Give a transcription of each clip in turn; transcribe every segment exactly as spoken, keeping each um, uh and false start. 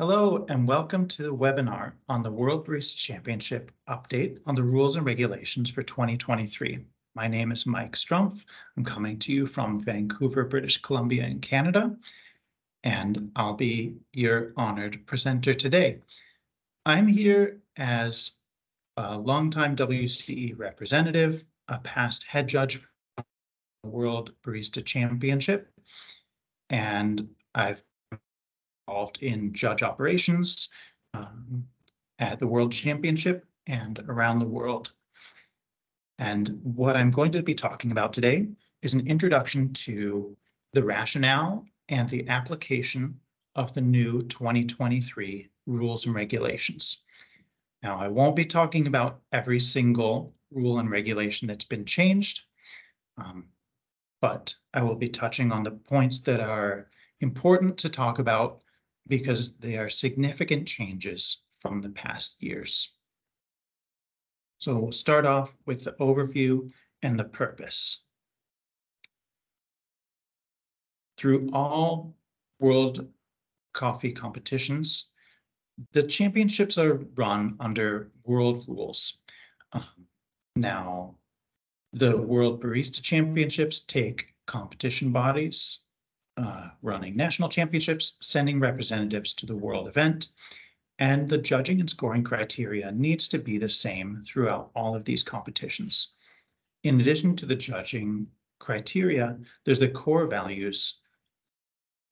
Hello and welcome to the webinar on the World Barista Championship update on the rules and regulations for twenty twenty-three. My name is Mike Strumpf. I'm coming to you from Vancouver, British Columbia in Canada, and I'll be your honored presenter today. I'm here as a longtime W C E representative, a past head judge for the World Barista Championship, and I've involved in judge operations um, at the World Championship and around the world. And what I'm going to be talking about today is an introduction to the rationale and the application of the new twenty twenty-three rules and regulations. Now, I won't be talking about every single rule and regulation that's been changed, um, but I will be touching on the points that are important to talk about because they are significant changes from the past years. So we'll start off with the overview and the purpose. Through all world coffee competitions, the championships are run under world rules. Um, now, the World Barista Championships take competition bodies, Uh, running national championships, sending representatives to the world event, and the judging and scoring criteria needs to be the same throughout all of these competitions. In addition to the judging criteria, there's the core values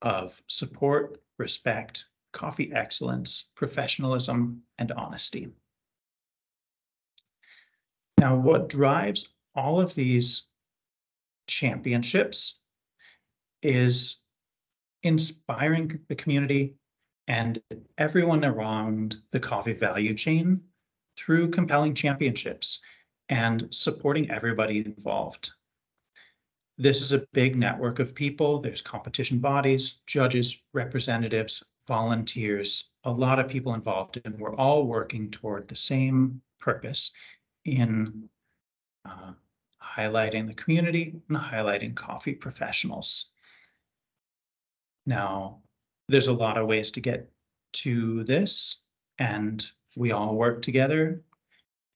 of support, respect, coffee excellence, professionalism, and honesty. Now, what drives all of these championships is inspiring the community and everyone around the coffee value chain through compelling championships and supporting everybody involved. This is a big network of people. There's competition bodies, judges, representatives, volunteers, a lot of people involved, and we're all working toward the same purpose in uh, highlighting the community and highlighting coffee professionals. Now, there's a lot of ways to get to this, and we all work together.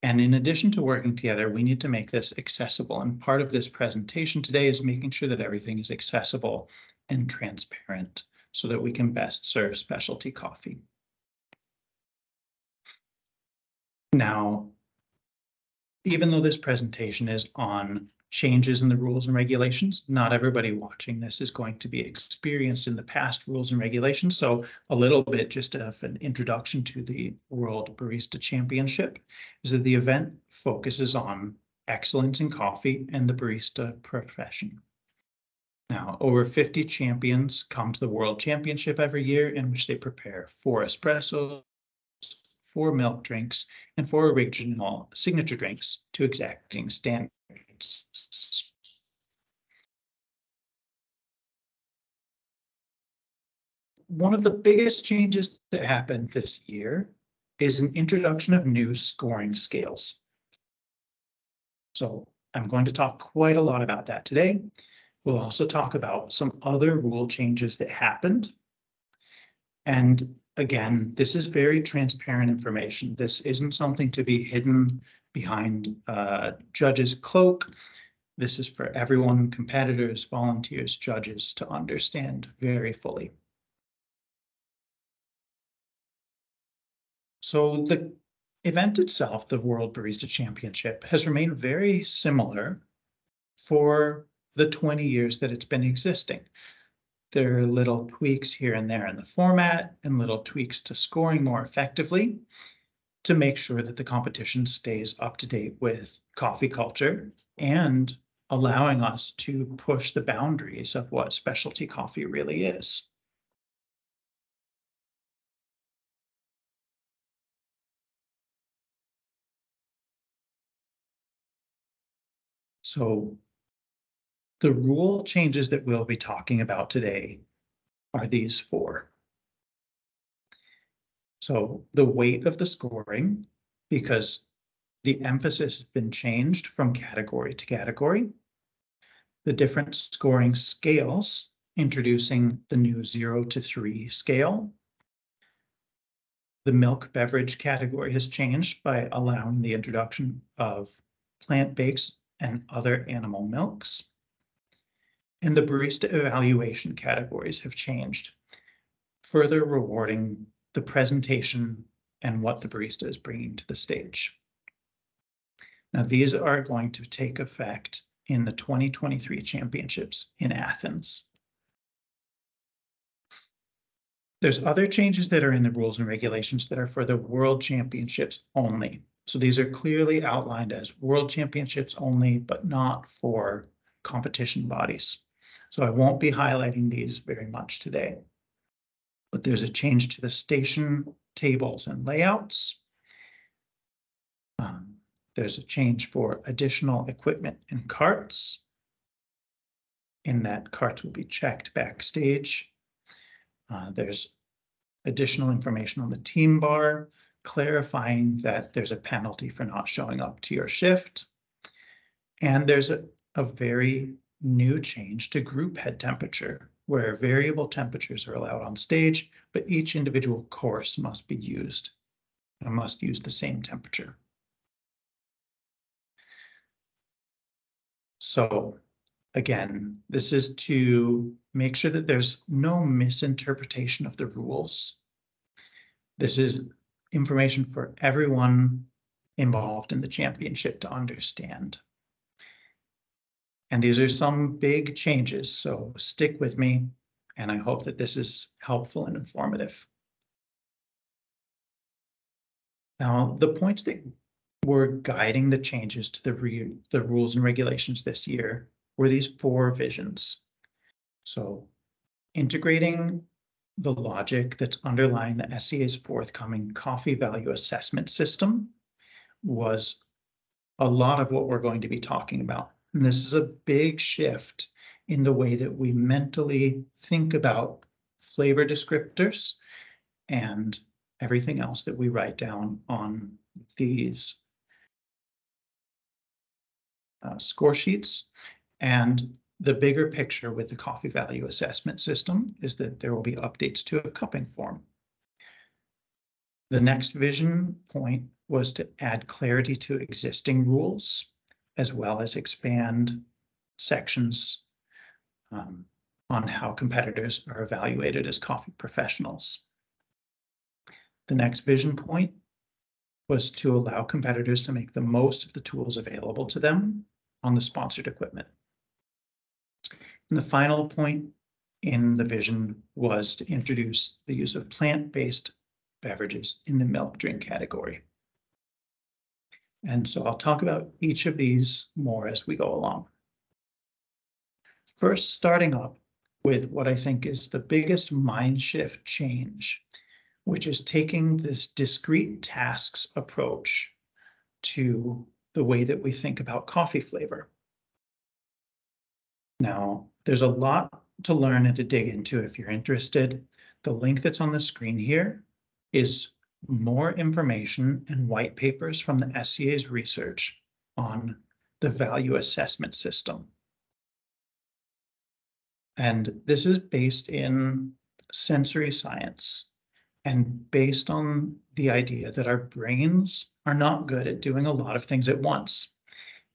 And in addition to working together, we need to make this accessible. And part of this presentation today is making sure that everything is accessible and transparent so that we can best serve specialty coffee. Now, even though this presentation is on changes in the rules and regulations, not everybody watching this is going to be experienced in the past rules and regulations. So a little bit just of an introduction to the World Barista Championship is that the event focuses on excellence in coffee and the barista profession. Now, over fifty champions come to the World Championship every year, in which they prepare four espressos, four milk drinks, and four original signature drinks to exacting standards. One of the biggest changes that happened this year is an introduction of new scoring scales. So I'm going to talk quite a lot about that today. We'll also talk about some other rule changes that happened. And again, this is very transparent information. This isn't something to be hidden behind a judge's cloak. This is for everyone, competitors, volunteers, judges, to understand very fully. So the event itself, the World Barista Championship, has remained very similar for the twenty years that it's been existing. There are little tweaks here and there in the format and little tweaks to scoring more effectively to make sure that the competition stays up to date with coffee culture and allowing us to push the boundaries of what specialty coffee really is. So the rule changes that we'll be talking about today are these four. So the weight of the scoring, because the emphasis has been changed from category to category. The different scoring scales, introducing the new zero to three scale. the milk beverage category has changed by allowing the introduction of plant-based and other animal milks. And the barista evaluation categories have changed, further rewarding the presentation and what the barista is bringing to the stage. Now, these are going to take effect in the twenty twenty-three championships in Athens. There's other changes that are in the rules and regulations that are for the world championships only. So these are clearly outlined as world championships only, but not for competition bodies. So I won't be highlighting these very much today. But there's a change to the station tables and layouts. Um, there's a change for additional equipment and carts, in that carts will be checked backstage. Uh, there's additional information on the team bar, clarifying that there's a penalty for not showing up to your shift. And there's a, a very new change to group head temperature, where variable temperatures are allowed on stage, but each individual course must be used and must use the same temperature. So again, this is to make sure that there's no misinterpretation of the rules. This is information for everyone involved in the championship to understand. And these are some big changes, so stick with me, and I hope that this is helpful and informative. Now, the points that were guiding the changes to the, re the rules and regulations this year were these four visions. So integrating the logic that's underlying the S C A's forthcoming coffee value assessment system was a lot of what we're going to be talking about. And this is a big shift in the way that we mentally think about flavor descriptors and everything else that we write down on these uh, score sheets. And the bigger picture with the coffee value assessment system is that there will be updates to a cupping form. The next vision point was to add clarity to existing rules, as well as expand sections um, on how competitors are evaluated as coffee professionals. The next vision point was to allow competitors to make the most of the tools available to them on the sponsored equipment. And the final point in the vision was to introduce the use of plant-based beverages in the milk drink category. And so I'll talk about each of these more as we go along. First, starting up with what I think is the biggest mind shift change, which is taking this discrete tasks approach to the way that we think about coffee flavor. Now, there's a lot to learn and to dig into if you're interested. The link that's on the screen here is more information and white papers from the S C A's research on the value assessment system. And this is based in sensory science and based on the idea that our brains are not good at doing a lot of things at once.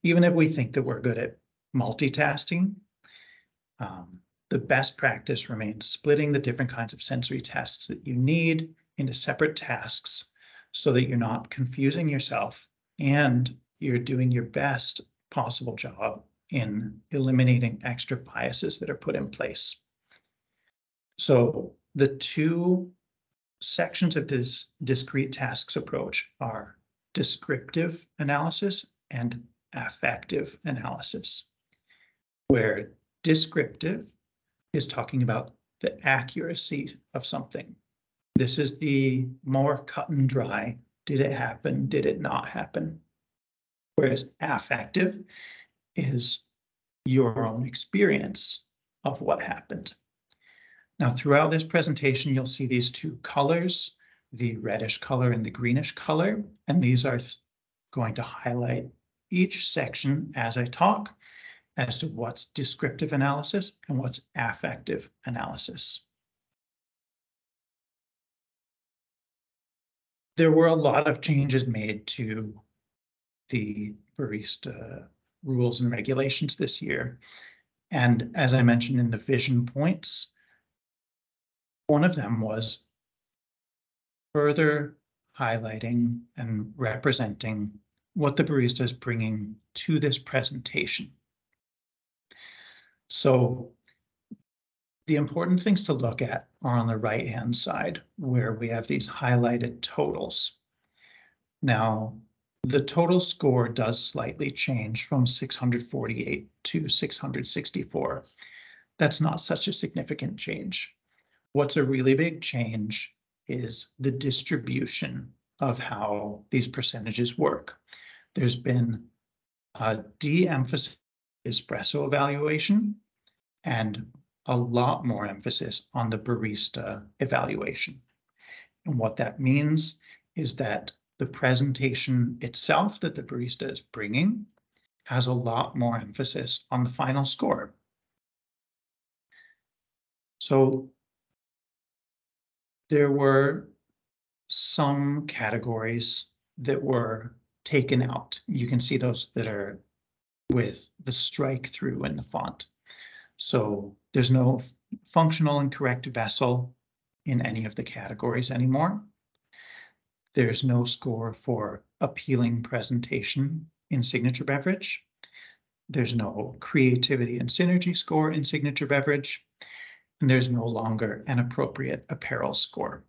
Even if we think that we're good at multitasking, um, the best practice remains splitting the different kinds of sensory tasks that you need into separate tasks so that you're not confusing yourself and you're doing your best possible job in eliminating extra biases that are put in place. So the two sections of this discrete tasks approach are descriptive analysis and affective analysis, where descriptive is talking about the accuracy of something. This is the more cut and dry, did it happen, did it not happen? Whereas affective is your own experience of what happened. Now, throughout this presentation, you'll see these two colors, the reddish color and the greenish color, and these are going to highlight each section as I talk as to what's descriptive analysis and what's affective analysis. there were a lot of changes made to the barista rules and regulations this year. And as I mentioned in the vision points, one of them was further highlighting and representing what the barista is bringing to this presentation. So the important things to look at are on the right-hand side, where we have these highlighted totals. Now, the total score does slightly change from six hundred forty-eight to six hundred sixty-four. That's not such a significant change. What's a really big change is the distribution of how these percentages work. There's been a de-emphasis espresso evaluation and a lot more emphasis on the barista evaluation. And what that means is that the presentation itself that the barista is bringing has a lot more emphasis on the final score. So there were some categories that were taken out. You can see those that are with the strike through in the font. So there's no functional and correct vessel in any of the categories anymore. There's no score for appealing presentation in signature beverage. There's no creativity and synergy score in signature beverage. And there's no longer an appropriate apparel score.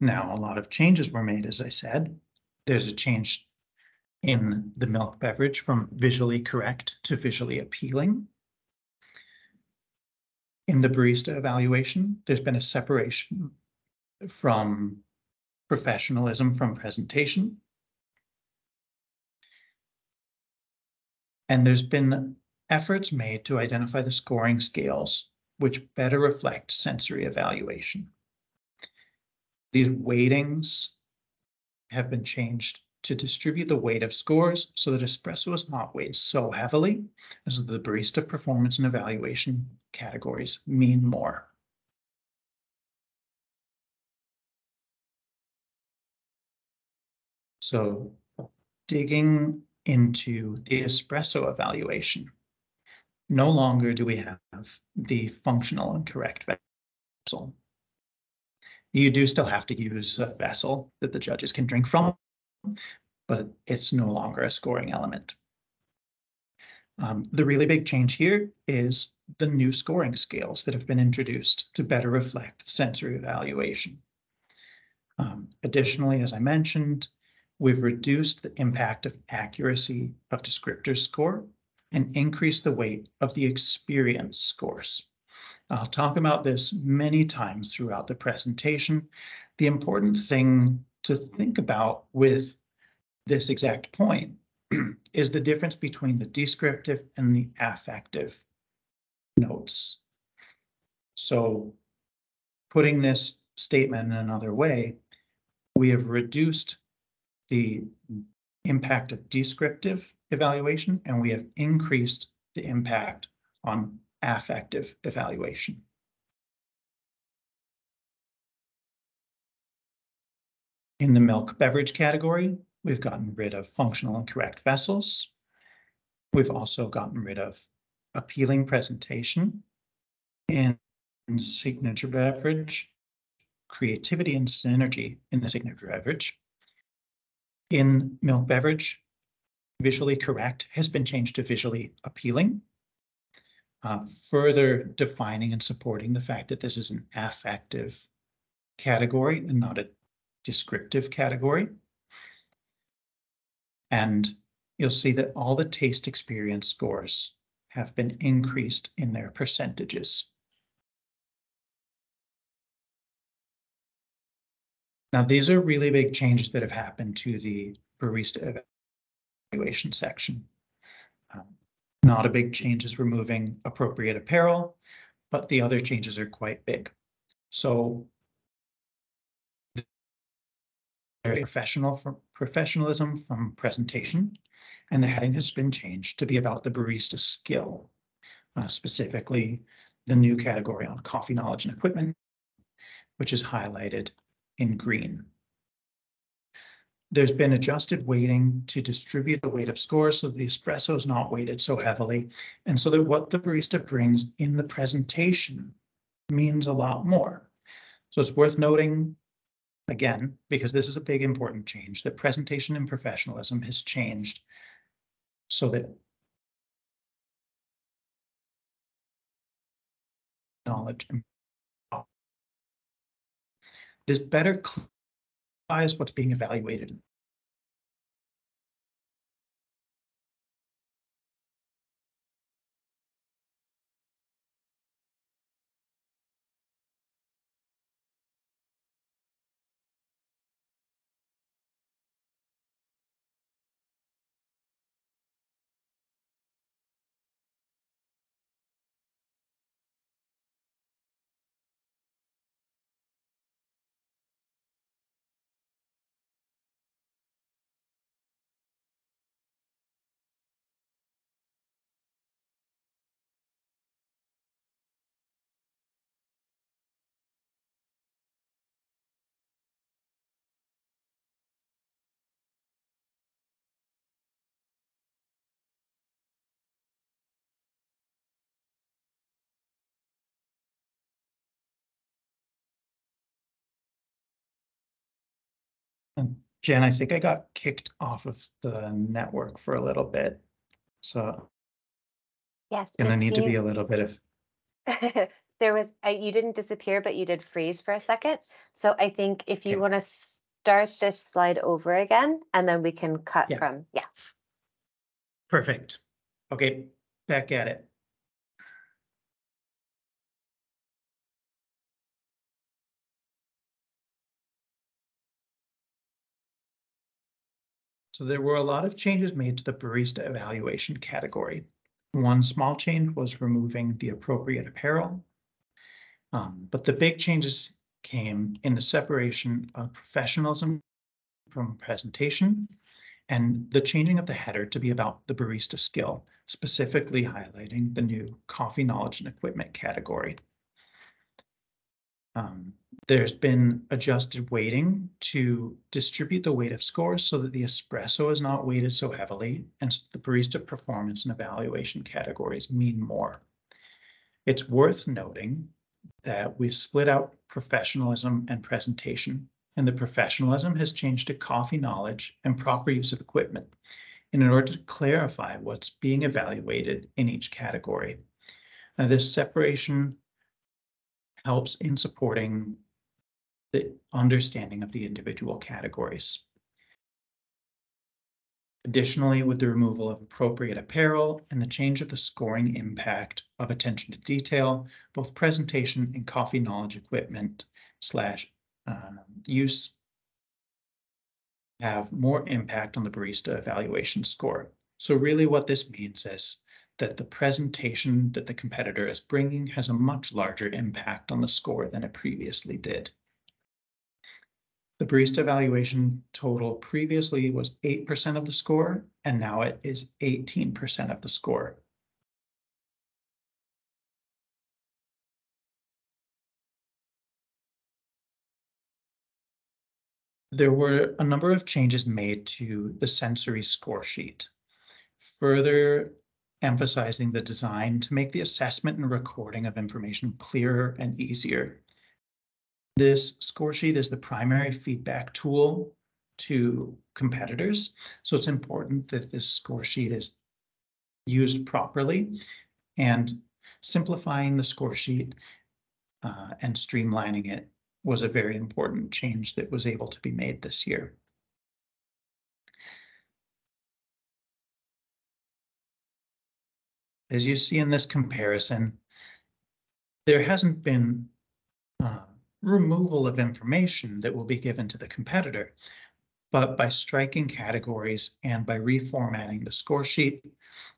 Now, a lot of changes were made, as I said. There's a change in the milk beverage from visually correct to visually appealing. In the barista evaluation, there's been a separation from professionalism from presentation. And there's been efforts made to identify the scoring scales, which better reflect sensory evaluation. These weightings have been changed to distribute the weight of scores so that espresso is not weighed so heavily, and so the barista performance and evaluation categories mean more. So digging into the espresso evaluation, no longer do we have the functional and correct vessel. You do still have to use a vessel that the judges can drink from, but it's no longer a scoring element. Um, the really big change here is the new scoring scales that have been introduced to better reflect sensory evaluation. Um, additionally, as I mentioned, we've reduced the impact of accuracy of descriptor score and increased the weight of the experience scores. I'll talk about this many times throughout the presentation. The important thing to think about with this exact point is the difference between the descriptive and the affective notes. So putting this statement in another way, we have reduced the impact of descriptive evaluation, and we have increased the impact on affective evaluation. In the milk beverage category, we've gotten rid of functional and correct vessels. We've also gotten rid of appealing presentation in signature beverage, creativity and synergy in the signature beverage. In milk beverage, visually correct has been changed to visually appealing, uh, further defining and supporting the fact that this is an affective category and not a descriptive category. And you'll see that all the taste experience scores have been increased in their percentages. Now, these are really big changes that have happened to the barista evaluation section. Um, not a big change is removing appropriate apparel, but the other changes are quite big. So there is professional from professionalism from presentation, and the heading has been changed to be about the barista skill, uh, specifically the new category on coffee knowledge and equipment, which is highlighted in green. There's been adjusted weighting to distribute the weight of scores so the espresso is not weighted so heavily, and so that what the barista brings in the presentation means a lot more. So it's worth noting, again, because this is a big important change, that presentation and professionalism has changed so that knowledge and this better clarifies what's being evaluated. Jen, I think I got kicked off of the network for a little bit, so yes, gonna need seemed... to be a little bit of. There was a, you didn't disappear, but you did freeze for a second. So I think if you okay. want to start this slide over again, and then we can cut yeah. from yeah. Perfect. Okay, back at it. So there were a lot of changes made to the barista evaluation category. One small change was removing the appropriate apparel, um, but the big changes came in the separation of professionalism from presentation and the changing of the header to be about the barista skill, specifically highlighting the new coffee knowledge and equipment category. Um, there's been adjusted weighting to distribute the weight of scores so that the espresso is not weighted so heavily, and so the barista performance and evaluation categories mean more. It's worth noting that we've split out professionalism and presentation, and the professionalism has changed to coffee knowledge and proper use of equipment in order to clarify what's being evaluated in each category. Now, this separation helps in supporting the understanding of the individual categories. Additionally, with the removal of appropriate apparel and the change of the scoring impact of attention to detail, both presentation and coffee knowledge equipment slash uh, use have more impact on the barista evaluation score. So really what this means is that the presentation that the competitor is bringing has a much larger impact on the score than it previously did. The barista evaluation total previously was eight percent of the score, and now it is eighteen percent of the score. There were a number of changes made to the sensory score sheet, further emphasizing the design to make the assessment and recording of information clearer and easier. This score sheet is the primary feedback tool to competitors, so it's important that this score sheet is used properly, and simplifying the score sheet uh, and streamlining it was a very important change that was able to be made this year. As you see in this comparison, there hasn't been uh, removal of information that will be given to the competitor, but by striking categories and by reformatting the score sheet,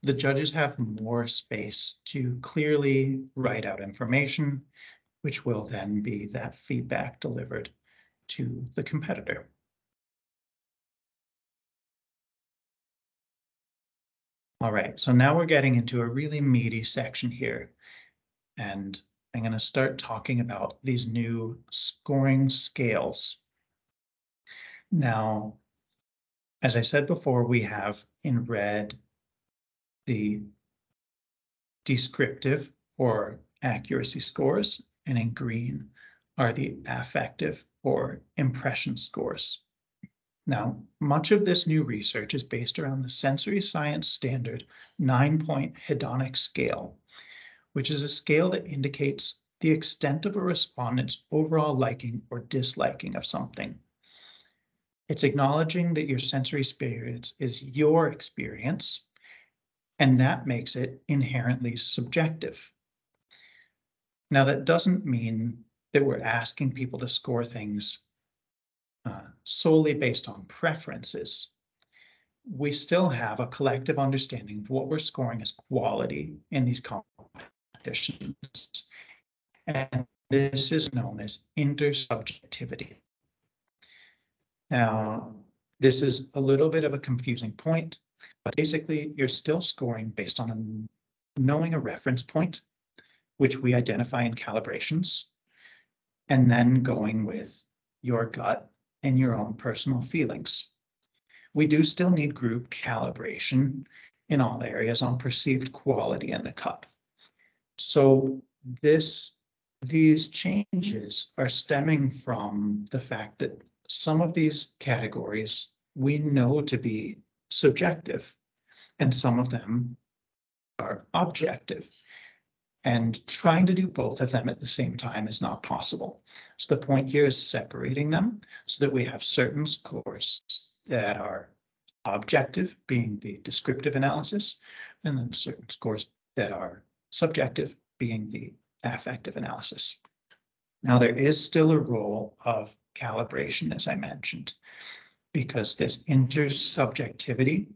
the judges have more space to clearly write out information, which will then be that feedback delivered to the competitor. All right, so now we're getting into a really meaty section here, and I'm going to start talking about these new scoring scales Now, as I said before, we have in red the descriptive or accuracy scores, and in green are the affective or impression scores. Now, much of this new research is based around the sensory science standard nine-point hedonic scale, which is a scale that indicates the extent of a respondent's overall liking or disliking of something. It's acknowledging that your sensory experience is your experience, and that makes it inherently subjective. Now, that doesn't mean that we're asking people to score things uh, solely based on preferences. We still have a collective understanding of what we're scoring as quality in these competitions, and this is known as intersubjectivity. Now, this is a little bit of a confusing point, but basically you're still scoring based on knowing a reference point, which we identify in calibrations, and then going with your gut and your own personal feelings. We do still need group calibration in all areas on perceived quality in the cup. So this, these changes are stemming from the fact that some of these categories we know to be subjective, and some of them are objective. And trying to do both of them at the same time is not possible. So the point here is separating them so that we have certain scores that are objective, being the descriptive analysis, and then certain scores that are subjective, being the affective analysis. Now, there is still a role of calibration, as I mentioned, because this intersubjectivity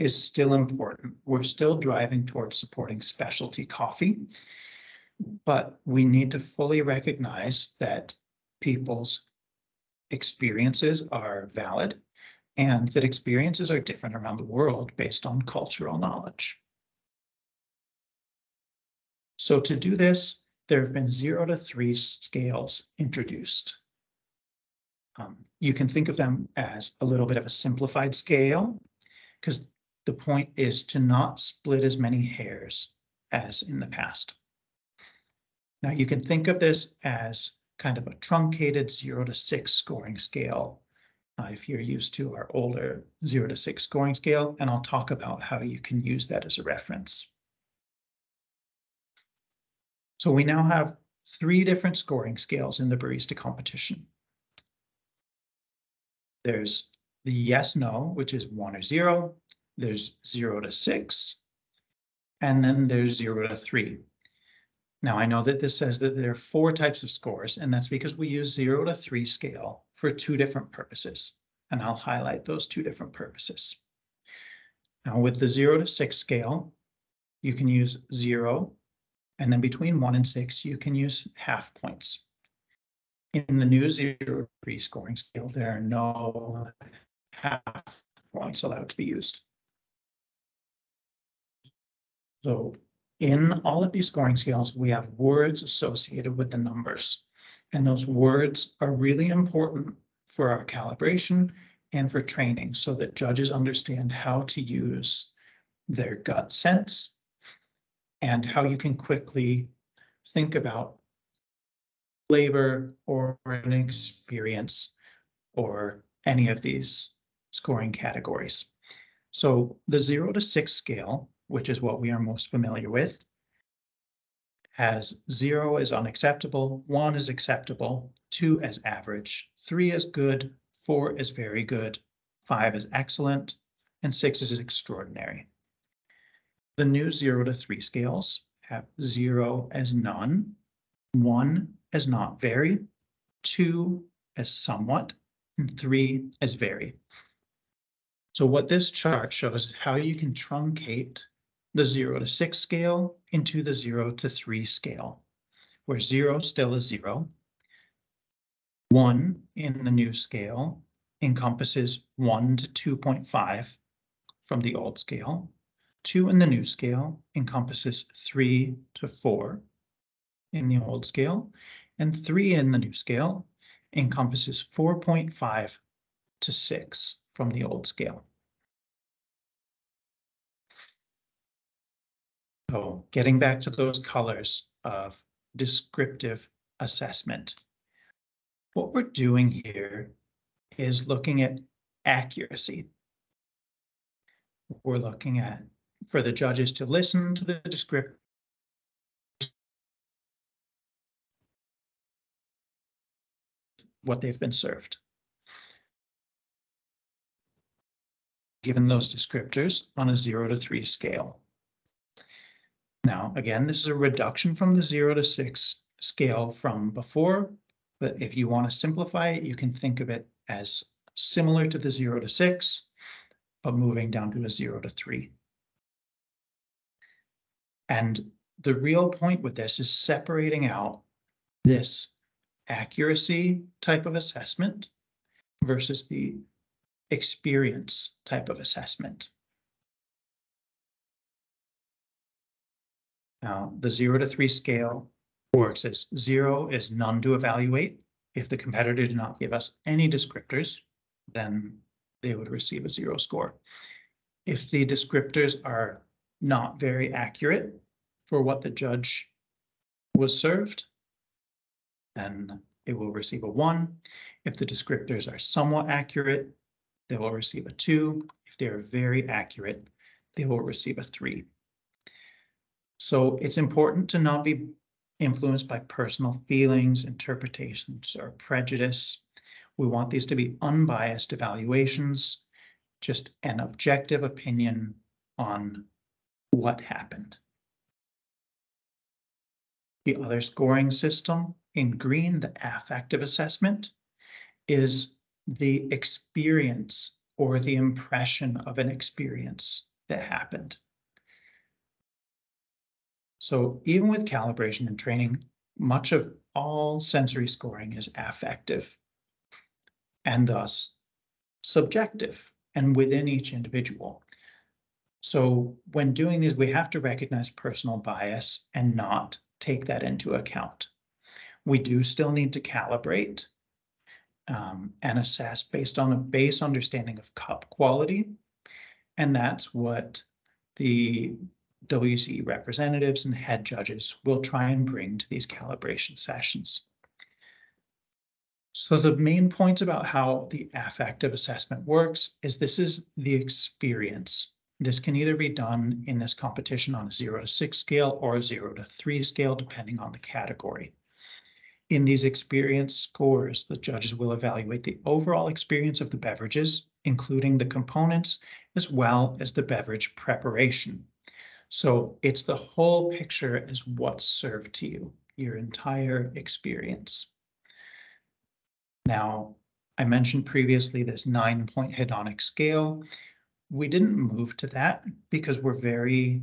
is still important. We're still driving towards supporting specialty coffee, but we need to fully recognize that people's experiences are valid and that experiences are different around the world based on cultural knowledge. So to do this, there have been zero to three scales introduced. Um, you can think of them as a little bit of a simplified scale, because the point is to not split as many hairs as in the past. Now, you can think of this as kind of a truncated zero to six scoring scale, uh, if you're used to our older zero to six scoring scale, and I'll talk about how you can use that as a reference. So we now have three different scoring scales in the barista competition. There's the yes, no, which is one or zero. There's zero to six, and then there's zero to three. Now, I know that this says that there are four types of scores, and that's because we use zero to three scale for two different purposes, and I'll highlight those two different purposes. Now, with the zero to six scale, you can use zero, and then between one and six, you can use half points. In the new zero to three scoring scale, there are no half points allowed to be used. So in all of these scoring scales, we have words associated with the numbers, and those words are really important for our calibration and for training so that judges understand how to use their gut sense and how you can quickly think about flavor or an experience or any of these scoring categories. So the zero to six scale, which is what we are most familiar with, has zero as unacceptable, one as acceptable, two as average, three as good, four as very good, five as excellent, and six is extraordinary. The new zero to three scales have zero as none, one as not very, two as somewhat, and three as very. So what this chart shows is how you can truncate the zero to six scale into the zero to three scale, where zero still is zero. One in the new scale encompasses one to two point five from the old scale. Two in the new scale encompasses three to four in the old scale, and three in the new scale encompasses four point five to six from the old scale. So getting back to those colors of descriptive assessment, what we're doing here is looking at accuracy. We're looking at for the judges to listen to the descriptive what they've been served. Given those descriptors on a zero to three scale. Now, again, this is a reduction from the zero to six scale from before, but if you want to simplify it, you can think of it as similar to the zero to six, but moving down to a zero to three. And the real point with this is separating out this accuracy type of assessment versus the experience type of assessment. Now, the zero to three scale works as zero is none to evaluate. If the competitor did not give us any descriptors, then they would receive a zero score. If the descriptors are not very accurate for what the judge was served, then it will receive a one. If the descriptors are somewhat accurate, they will receive a two. If they are very accurate, they will receive a three. So it's important to not be influenced by personal feelings, interpretations, or prejudice. We want these to be unbiased evaluations, just an objective opinion on what happened. The other scoring system in green, the affective assessment, is the experience or the impression of an experience that happened. So even with calibration and training, much of all sensory scoring is affective and thus subjective and within each individual. So when doing these, we have to recognize personal bias and not take that into account. We do still need to calibrate um, and assess based on a base understanding of cup quality. And that's what the W C E representatives and head judges will try and bring to these calibration sessions. So the main points about how the affective assessment works is this is the experience. This can either be done in this competition on a zero to six scale or a zero to three scale, depending on the category. In these experience scores, the judges will evaluate the overall experience of the beverages, including the components, as well as the beverage preparation. So it's the whole picture as what's served to you, your entire experience. Now, I mentioned previously this nine-point hedonic scale. We didn't move to that because we're very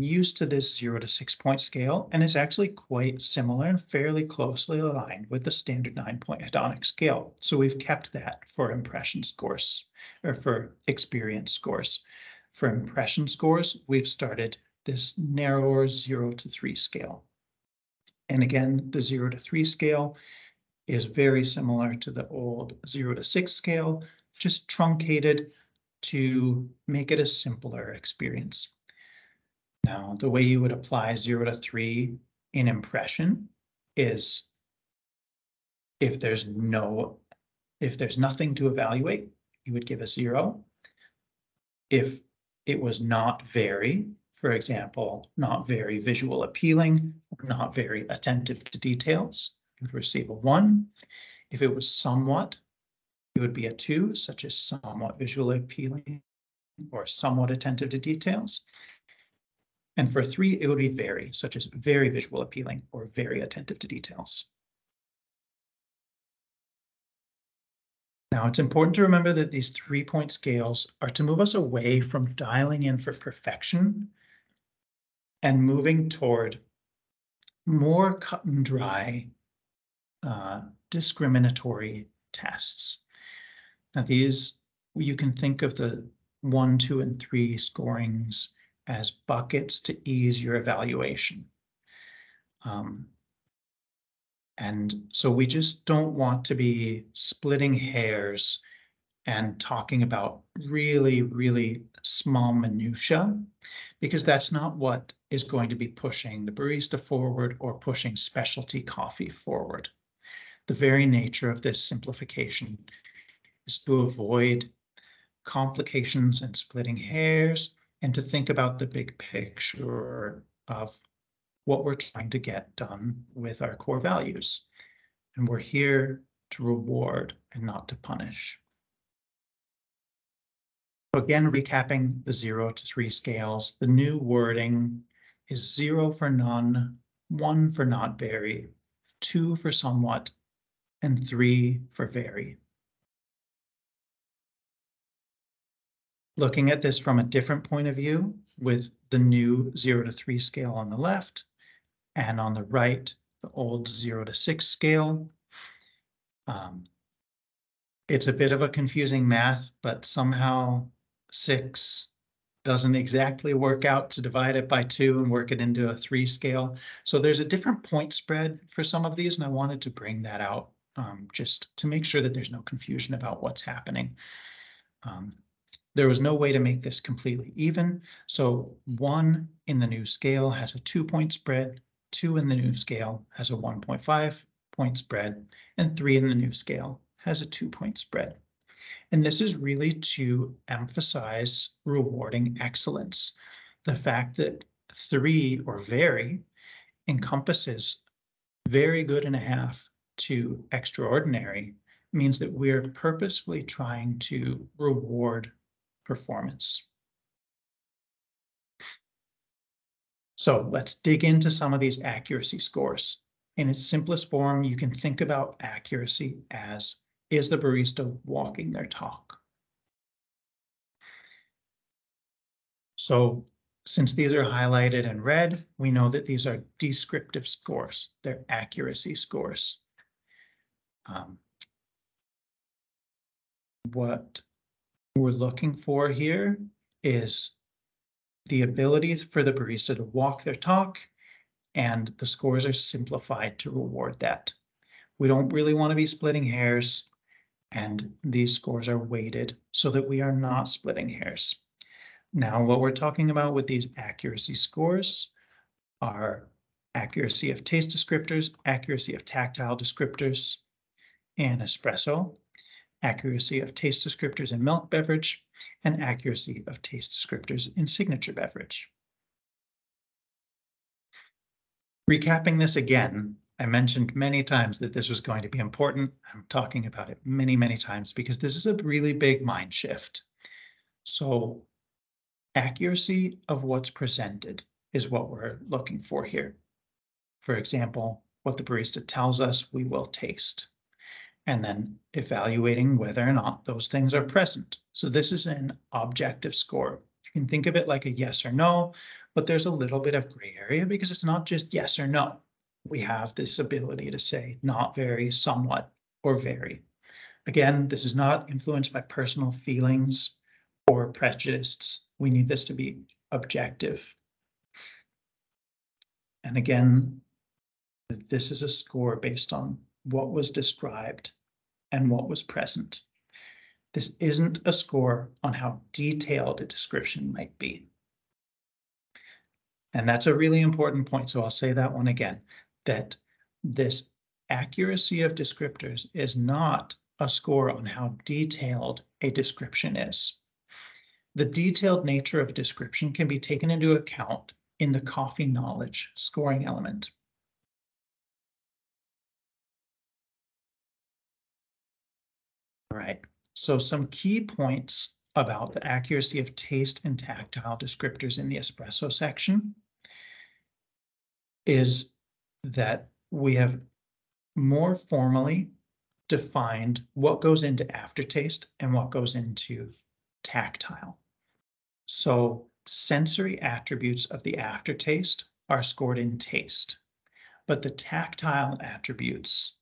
used to this zero to six point scale, and it's actually quite similar and fairly closely aligned with the standard nine point hedonic scale. So we've kept that for impression scores or for experience scores. For impression scores, we've started this narrower zero to three scale. And again, the zero to three scale is very similar to the old zero to six scale, just truncated to make it a simpler experience. Now, the way you would apply zero to three in impression is if there's no, if there's nothing to evaluate, you would give a zero. If it was not very, for example, not very visual appealing, not very attentive to details, you would receive a one. If it was somewhat, it would be a two, such as somewhat visually appealing or somewhat attentive to details. And for three, it would be very, such as very visual appealing or very attentive to details. Now, it's important to remember that these three-point scales are to move us away from dialing in for perfection and moving toward more cut and dry uh, discriminatory tests. Now, these, you can think of the one, two, and three scorings as buckets to ease your evaluation. Um, and so we just don't want to be splitting hairs and talking about really, really small minutia, because that's not what is going to be pushing the barista forward or pushing specialty coffee forward. The very nature of this simplification is to avoid complications and splitting hairs, and to think about the big picture of what we're trying to get done with our core values. And we're here to reward and not to punish. Again, recapping the zero to three scales, the new wording is zero for none, one for not very, two for somewhat, and three for very. Looking at this from a different point of view, with the new zero to three scale on the left, and on the right, the old zero to six scale. Um, it's a bit of a confusing math, but somehow six doesn't exactly work out to divide it by two and work it into a three scale. So there's a different point spread for some of these, and I wanted to bring that out um, just to make sure that there's no confusion about what's happening. Um, there was no way to make this completely even. So one in the new scale has a two point spread, two in the new scale has a one point five point spread, and three in the new scale has a two point spread. And this is really to emphasize rewarding excellence. The fact that three or very encompasses very good and a half to extraordinary means that we're purposefully trying to reward performance. So let's dig into some of these accuracy scores. In its simplest form, you can think about accuracy as, is the barista walking their talk? So since these are highlighted in red, we know that these are descriptive scores. They're accuracy scores. Um, what we're looking for here is the ability for the barista to walk their talk, and the scores are simplified to reward that. We don't really want to be splitting hairs, and these scores are weighted so that we are not splitting hairs. Now, what we're talking about with these accuracy scores are accuracy of taste descriptors, accuracy of tactile descriptors in espresso, accuracy of taste descriptors in milk beverage, and accuracy of taste descriptors in signature beverage. Recapping this again, I mentioned many times that this was going to be important. I'm talking about it many, many times because this is a really big mind shift. So accuracy of what's presented is what we're looking for here. For example, what the barista tells us we will taste, and then evaluating whether or not those things are present. So this is an objective score. You can think of it like a yes or no, but there's a little bit of gray area because it's not just yes or no. We have this ability to say not very, somewhat, or very. Again, this is not influenced by personal feelings or prejudice. We need this to be objective. And again, this is a score based on what was described and what was present. This isn't a score on how detailed a description might be. And that's a really important point, so I'll say that one again, that this accuracy of descriptors is not a score on how detailed a description is. The detailed nature of a description can be taken into account in the coffee knowledge scoring element. All right. So some key points about the accuracy of taste and tactile descriptors in the espresso section is that we have more formally defined what goes into aftertaste and what goes into tactile. So sensory attributes of the aftertaste are scored in taste, but the tactile attributes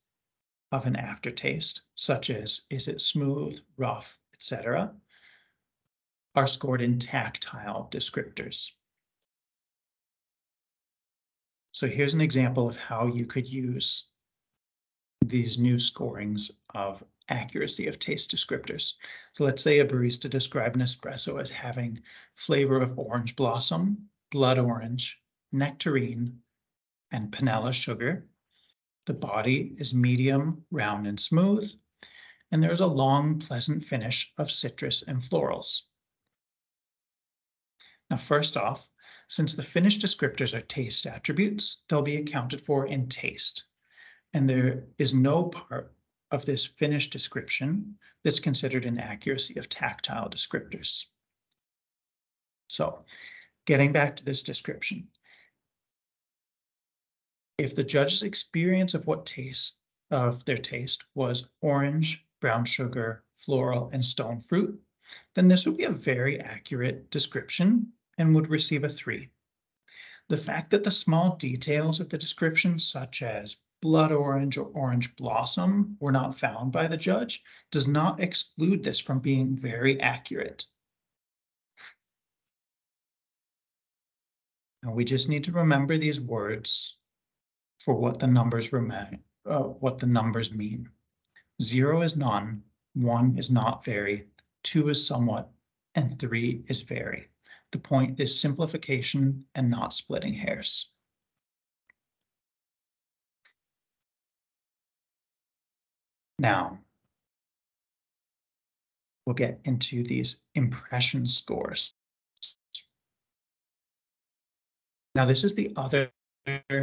of an aftertaste, such as is it smooth, rough, et cetera, are scored in tactile descriptors. So here's an example of how you could use these new scorings of accuracy of taste descriptors. So let's say a barista described an espresso as having flavor of orange blossom, blood orange, nectarine, and panela sugar. The body is medium, round, and smooth, and there's a long, pleasant finish of citrus and florals. Now, first off, since the finish descriptors are taste attributes, they'll be accounted for in taste, and there is no part of this finish description that's considered an accuracy of tactile descriptors. So, getting back to this description, if the judge's experience of what taste of their taste was orange, brown sugar, floral, and stone fruit, then this would be a very accurate description and would receive a three. The fact that the small details of the description, such as blood orange or orange blossom, were not found by the judge does not exclude this from being very accurate. And we just need to remember these words for what the numbers remain, uh, what the numbers mean. Zero is none, one is not very, two is somewhat, and three is very. The point is simplification and not splitting hairs. Now, we'll get into these impression scores. Now, this is the other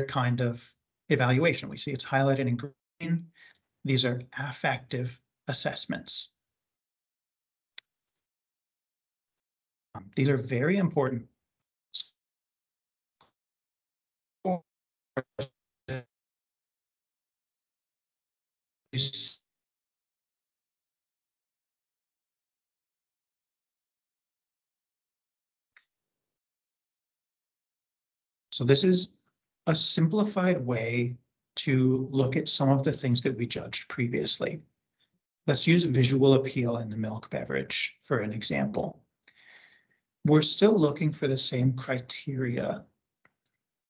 kind of evaluation. We see it's highlighted in green. These are affective assessments. Um, these are very important scores. So this is a simplified way to look at some of the things that we judged previously. Let's use visual appeal in the milk beverage for an example. We're still looking for the same criteria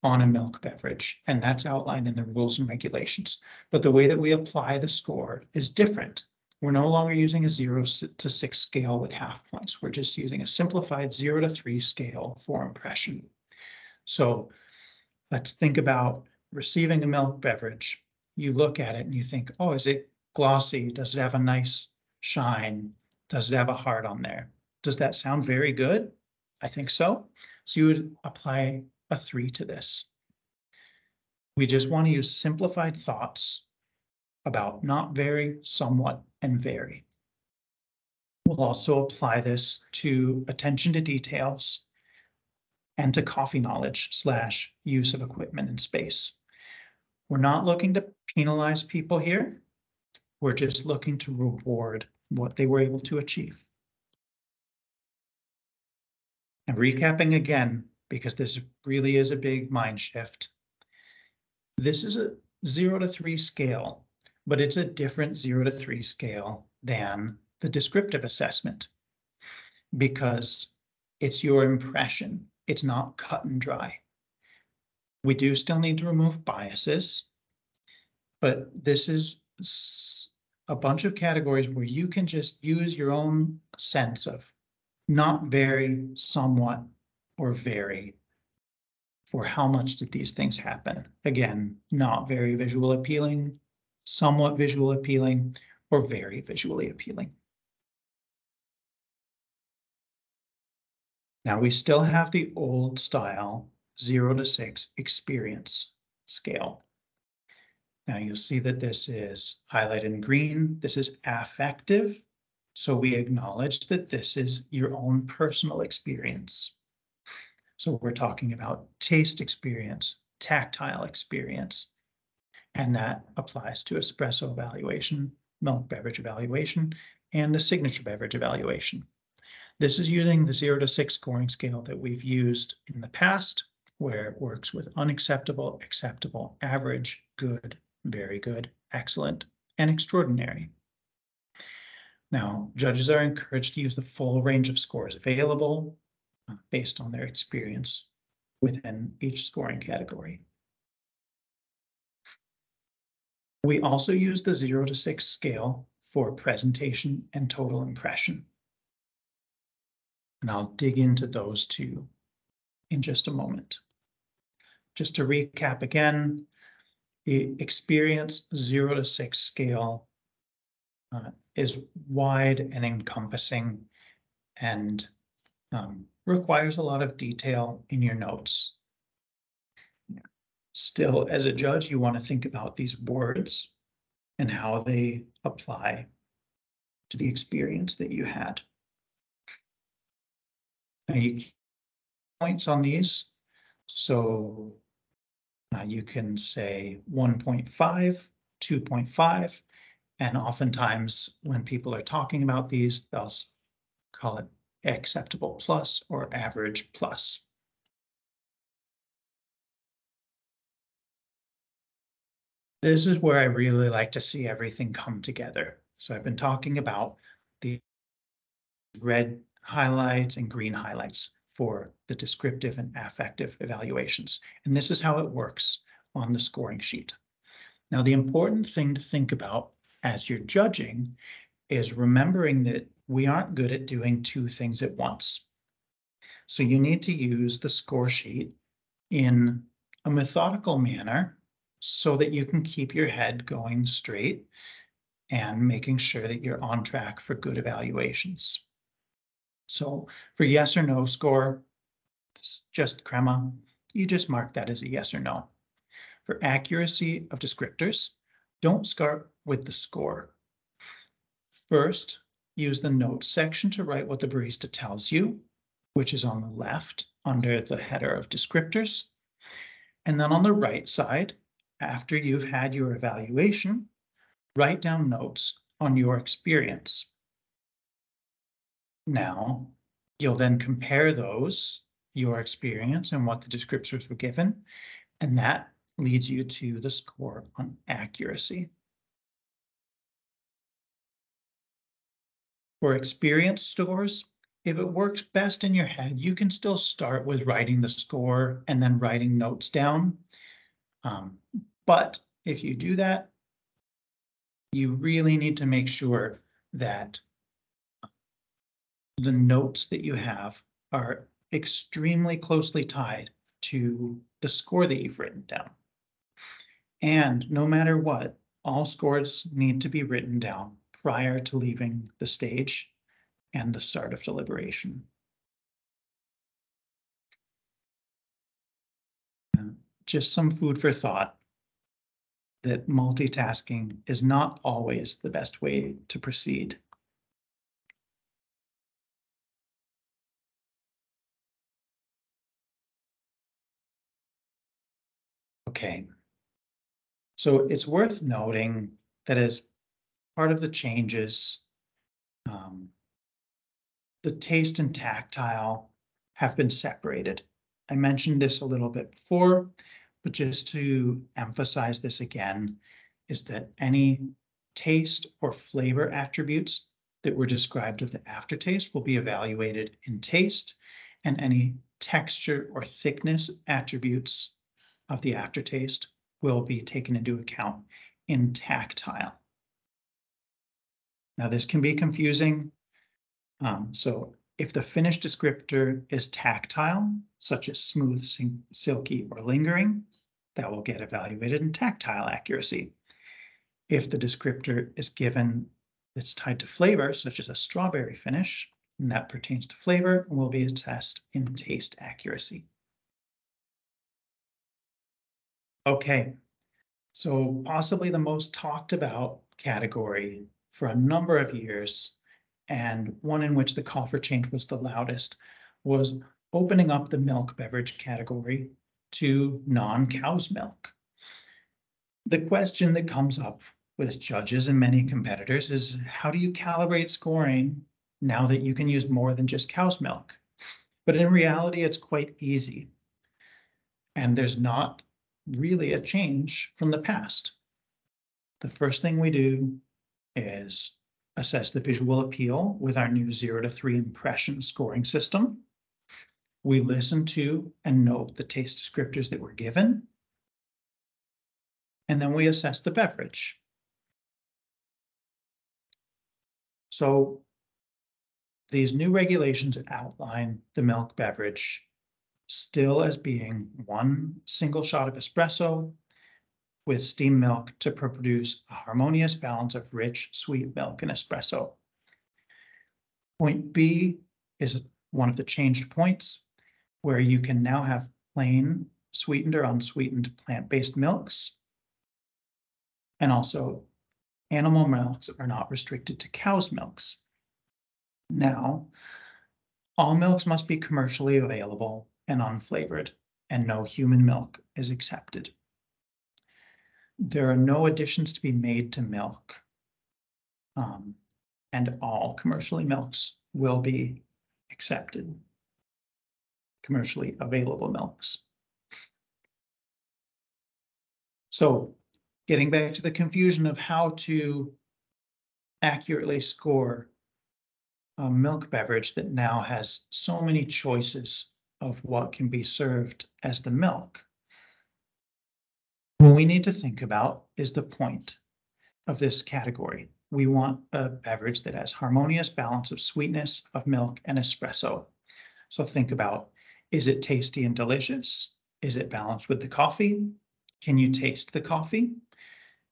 on a milk beverage, and that's outlined in the rules and regulations. But the way that we apply the score is different. We're no longer using a zero to six scale with half points. We're just using a simplified zero to three scale for impression. So let's think about receiving a milk beverage. You look at it and you think, oh, is it glossy? Does it have a nice shine? Does it have a heart on there? Does that sound very good? I think so. So you would apply a three to this. We just want to use simplified thoughts about not very, somewhat, and very. We'll also apply this to attention to details and to coffee knowledge slash use of equipment and space. We're not looking to penalize people here. We're just looking to reward what they were able to achieve. And recapping again, because this really is a big mind shift. This is a zero to three scale, but it's a different zero to three scale than the descriptive assessment because it's your impression. It's not cut and dry. We do still need to remove biases, but this is a bunch of categories where you can just use your own sense of not very, somewhat, or very for how much did these things happen. Again, not very visual appealing, somewhat visual appealing, or very visually appealing. Now we still have the old style zero to six experience scale. Now you'll see that this is highlighted in green. This is affective. So we acknowledge that this is your own personal experience. So we're talking about taste experience, tactile experience, and that applies to espresso evaluation, milk beverage evaluation, and the signature beverage evaluation. This is using the zero to six scoring scale that we've used in the past, where it works with unacceptable, acceptable, average, good, very good, excellent, and extraordinary. Now, judges are encouraged to use the full range of scores available based on their experience within each scoring category. We also use the zero to six scale for presentation and total impression. And I'll dig into those two in just a moment. Just to recap again, the experience zero to six scale uh, is wide and encompassing and um, requires a lot of detail in your notes. Still, as a judge, you want to think about these words and how they apply to the experience that you had. Now you can points on these, so uh, you can say one point five, two point five, and oftentimes when people are talking about these, they'll call it acceptable plus or average plus. This is where I really like to see everything come together. So I've been talking about the red highlights and green highlights for the descriptive and affective evaluations. And this is how it works on the scoring sheet. Now, the important thing to think about as you're judging is remembering that we aren't good at doing two things at once. So you need to use the score sheet in a methodical manner so that you can keep your head going straight and making sure that you're on track for good evaluations. So for yes or no score, just crema, you just mark that as a yes or no. For accuracy of descriptors, don't start with the score. First, use the notes section to write what the barista tells you, which is on the left under the header of descriptors. And then on the right side, after you've had your evaluation, write down notes on your experience. Now, you'll then compare those, your experience and what the descriptors were given, and that leads you to the score on accuracy. For experience scores, if it works best in your head, you can still start with writing the score and then writing notes down. Um, But if you do that, you really need to make sure that the notes that you have are extremely closely tied to the score that you've written down. And no matter what, all scores need to be written down prior to leaving the stage and the start of deliberation. Just some food for thought. That multitasking is not always the best way to proceed. Okay, so it's worth noting that as part of the changes, um, the taste and tactile have been separated. I mentioned this a little bit before, but just to emphasize this again, is that any taste or flavor attributes that were described of the aftertaste will be evaluated in taste, and any texture or thickness attributes of the aftertaste will be taken into account in tactile. Now, this can be confusing. Um, so if the finished descriptor is tactile, such as smooth, silky, or lingering, that will get evaluated in tactile accuracy. If the descriptor is given that's tied to flavor, such as a strawberry finish, and that pertains to flavor, and will be assessed in taste accuracy. Okay, so possibly the most talked about category for a number of years, and one in which the call for change was the loudest, was opening up the milk beverage category to non-cow's milk. The question that comes up with judges and many competitors is, how do you calibrate scoring now that you can use more than just cow's milk? But in reality, it's quite easy. And there's not really a change from the past. The first thing we do is assess the visual appeal with our new zero to three impression scoring system. We listen to and note the taste descriptors that were given. and then we assess the beverage. So these new regulations outline the milk beverage still as being one single shot of espresso with steamed milk to produce a harmonious balance of rich, sweet milk and espresso. Point B is one of the changed points where you can now have plain sweetened or unsweetened plant-based milks, and also animal milks are not restricted to cow's milks. Now, all milks must be commercially available and unflavored, and no human milk is accepted. There are no additions to be made to milk, um, and all commercially milks will be accepted, commercially available milks. So getting back to the confusion of how to accurately score a milk beverage that now has so many choices of what can be served as the milk. What we need to think about is the point of this category. We want a beverage that has harmonious balance of sweetness of milk and espresso. So think about, is it tasty and delicious? Is it balanced with the coffee? Can you taste the coffee?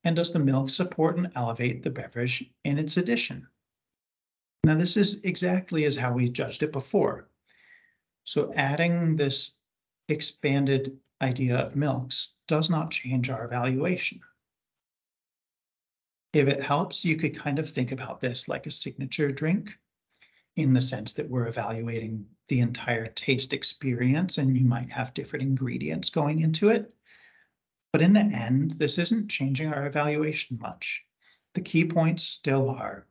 And does the milk support and elevate the beverage in its addition? Now, this is exactly as how we judged it before. So adding this expanded idea of milks does not change our evaluation. If it helps, you could kind of think about this like a signature drink in the sense that we're evaluating the entire taste experience, and you might have different ingredients going into it. But in the end, this isn't changing our evaluation much. The key points still are,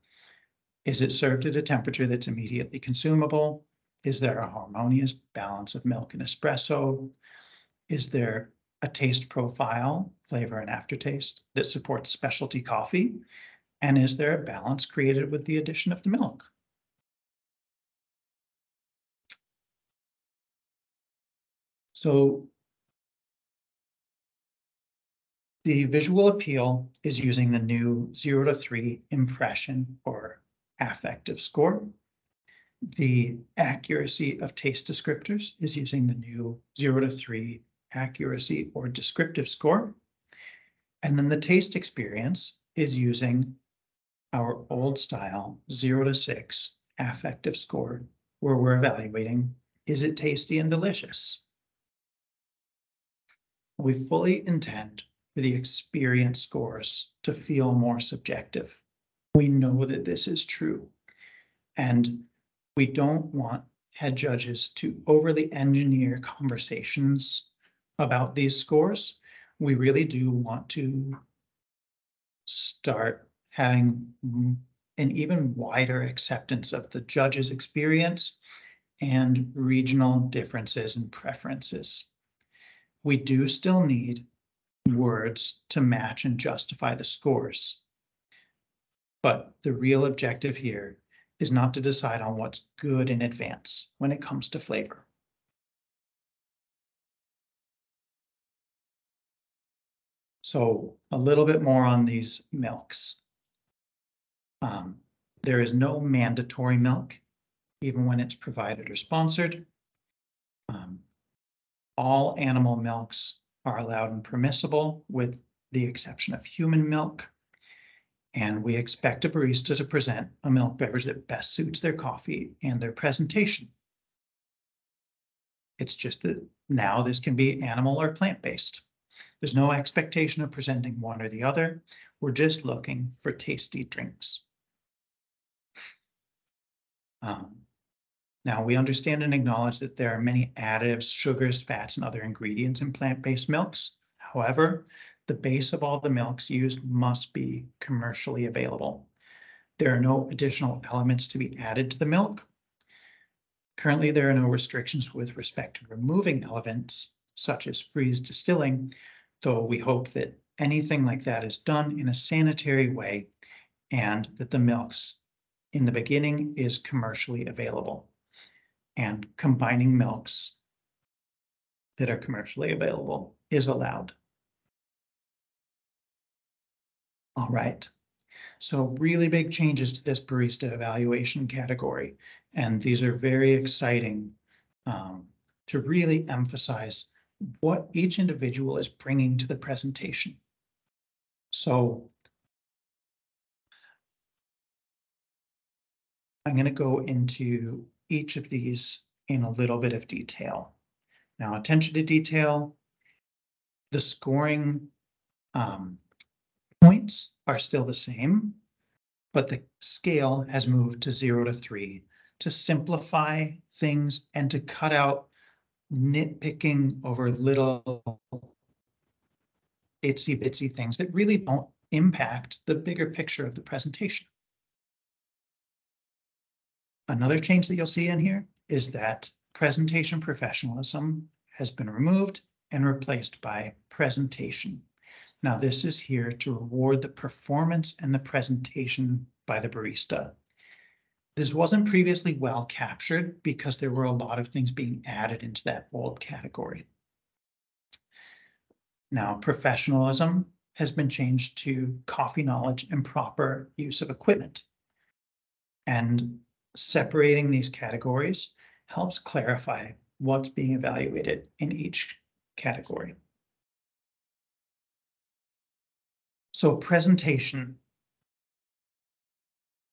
is it served at a temperature that's immediately consumable? Is there a harmonious balance of milk and espresso? Is there a taste profile, flavor and aftertaste, that supports specialty coffee? And is there a balance created with the addition of the milk? So the visual appeal is using the new zero to three impression or affective score. The accuracy of taste descriptors is using the new zero to three accuracy or descriptive score. And then the taste experience is using our old style zero to six affective score, where we're evaluating, is it tasty and delicious? We fully intend for the experience scores to feel more subjective. We know that this is true, and we don't want head judges to overly engineer conversations about these scores. We really do want to start having an even wider acceptance of the judge's experience and regional differences and preferences. We do still need words to match and justify the scores, but the real objective here is not to decide on what's good in advance when it comes to flavor. So a little bit more on these milks. Um, there is no mandatory milk, even when it's provided or sponsored. Um, all animal milks are allowed and permissible, with the exception of human milk. And we expect a barista to present a milk beverage that best suits their coffee and their presentation. It's just that now this can be animal or plant-based. There's no expectation of presenting one or the other. We're just looking for tasty drinks. Um, now, we understand and acknowledge that there are many additives, sugars, fats, and other ingredients in plant-based milks. However, the base of all the milks used must be commercially available. There are no additional elements to be added to the milk. Currently, there are no restrictions with respect to removing elements, such as freeze distilling, though we hope that anything like that is done in a sanitary way and that the milks in the beginning is commercially available. And combining milks that are commercially available is allowed. All right. So really big changes to this barista evaluation category. And these are very exciting um, to really emphasize what each individual is bringing to the presentation. So I'm going to go into each of these in a little bit of detail. Now, attention to detail, the scoring um, points are still the same, but the scale has moved to zero to three to simplify things and to cut out nitpicking over little itsy bitsy things that really don't impact the bigger picture of the presentation. Another change that you'll see in here is that presentation professionalism has been removed and replaced by presentation. Now, this is here to reward the performance and the presentation by the barista. This wasn't previously well captured because there were a lot of things being added into that bold category. Now, professionalism has been changed to coffee knowledge and proper use of equipment. And separating these categories helps clarify what's being evaluated in each category. So presentation.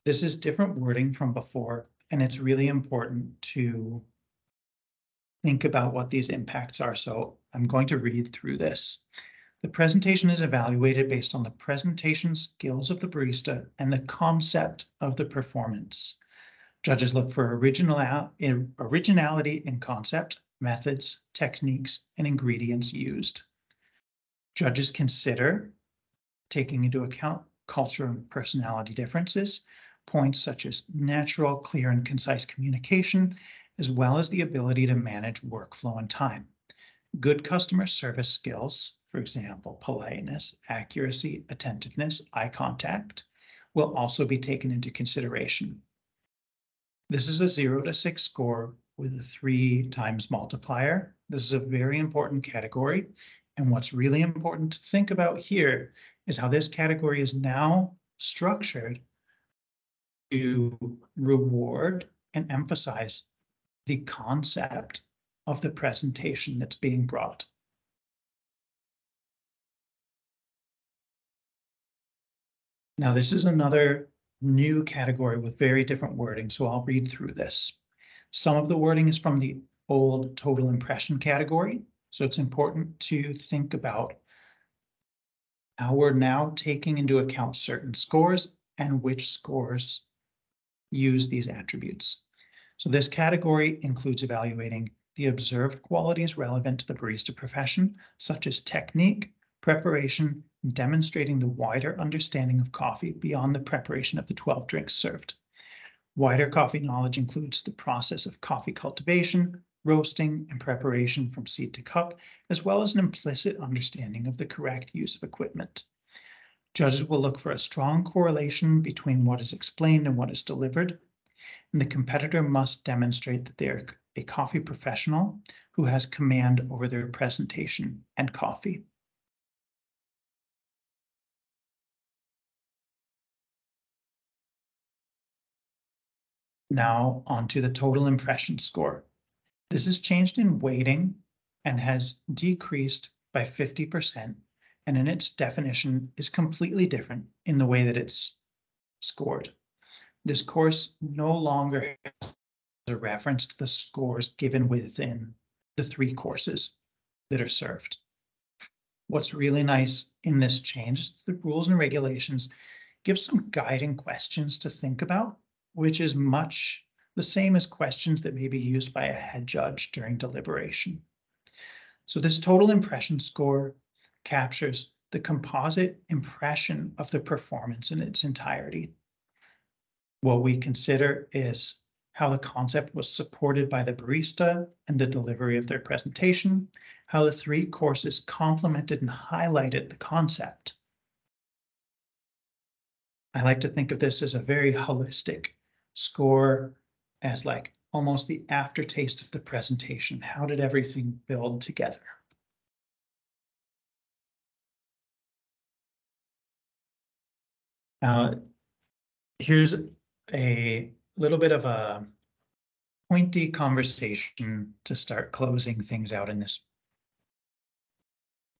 This is different wording from before, and it's really important to think about what these impacts are. So I'm going to read through this. The presentation is evaluated based on the presentation skills of the barista and the concept of the performance. Judges look for original, originality in concept, methods, techniques, and ingredients used. Judges consider taking into account culture and personality differences, points such as natural, clear, and concise communication, as well as the ability to manage workflow and time. Good customer service skills, for example, politeness, accuracy, attentiveness, eye contact, will also be taken into consideration. This is a zero to six score with a three times multiplier. This is a very important category. And what's really important to think about here is how this category is now structured to reward and emphasize the concept of the presentation that's being brought. Now, this is another new category with very different wording, so I'll read through this. Some of the wording is from the old total impression category, so it's important to think about how we're now taking into account certain scores and which scores use these attributes. So this category includes evaluating the observed qualities relevant to the barista profession, such as technique, preparation, and demonstrating the wider understanding of coffee beyond the preparation of the twelve drinks served. Wider coffee knowledge includes the process of coffee cultivation, roasting, and preparation from seed to cup, as well as an implicit understanding of the correct use of equipment. Judges will look for a strong correlation between what is explained and what is delivered, and the competitor must demonstrate that they are a coffee professional who has command over their presentation and coffee. Now onto the total impression score. This is changed in weighting and has decreased by fifty percent, and in its definition is completely different in the way that it's scored. This course no longer has a reference to the scores given within the three courses that are served. What's really nice in this change is the rules and regulations give some guiding questions to think about, which is much the same as questions that may be used by a head judge during deliberation. So this total impression score captures the composite impression of the performance in its entirety. What we consider is how the concept was supported by the barista and the delivery of their presentation, how the three courses complemented and highlighted the concept. I like to think of this as a very holistic score, as like almost the aftertaste of the presentation. How did everything build together? Uh, here's a little bit of a pointy conversation to start closing things out in this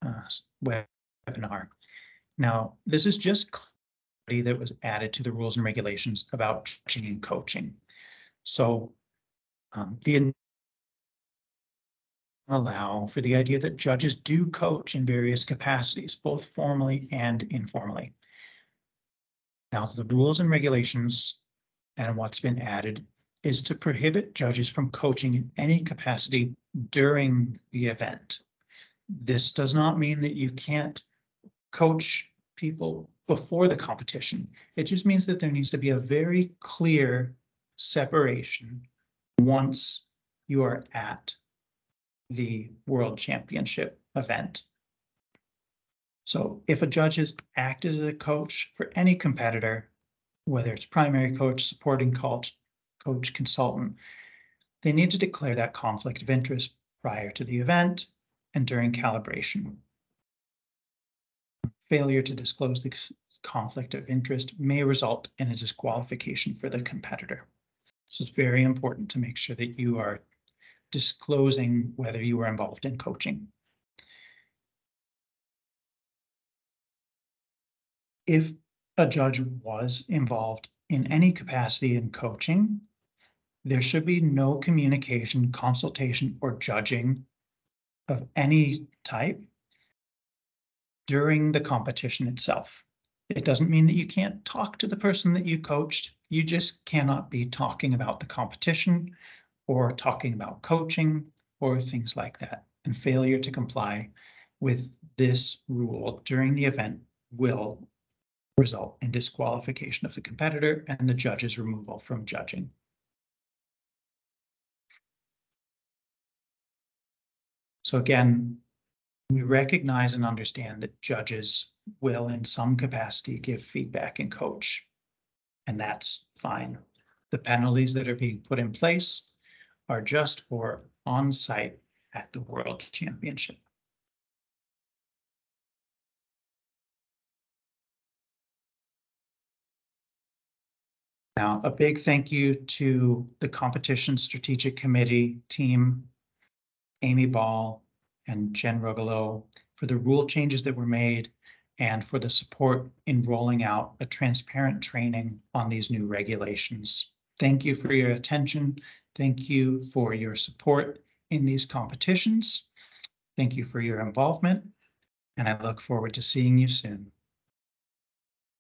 uh, webinar. Now, this is just clarity that was added to the rules and regulations about teaching and coaching. So um, the allow for the idea that judges do coach in various capacities, both formally and informally. Now, the rules and regulations and what's been added is to prohibit judges from coaching in any capacity during the event. This does not mean that you can't coach people before the competition. It just means that there needs to be a very clear separation once you are at the World Championship event. So if a judge has acted as a coach for any competitor, whether it's primary coach, supporting coach, coach, consultant, they need to declare that conflict of interest prior to the event and during calibration. Failure to disclose the conflict of interest may result in a disqualification for the competitor. So it's very important to make sure that you are disclosing whether you were involved in coaching. If a judge was involved in any capacity in coaching, there should be no communication, consultation, or judging of any type during the competition itself. It doesn't mean that you can't talk to the person that you coached. You just cannot be talking about the competition or talking about coaching or things like that. And failure to comply with this rule during the event will result in disqualification of the competitor and the judge's removal from judging. So again, we recognize and understand that judges will in some capacity give feedback and coach, and that's fine. The penalties that are being put in place are just for on-site at the World Championship. Now, a big thank you to the Competition Strategic Committee team, Amy Ball and Jen Rogallo, for the rule changes that were made and for the support in rolling out a transparent training on these new regulations. Thank you for your attention. Thank you for your support in these competitions. Thank you for your involvement, and I look forward to seeing you soon.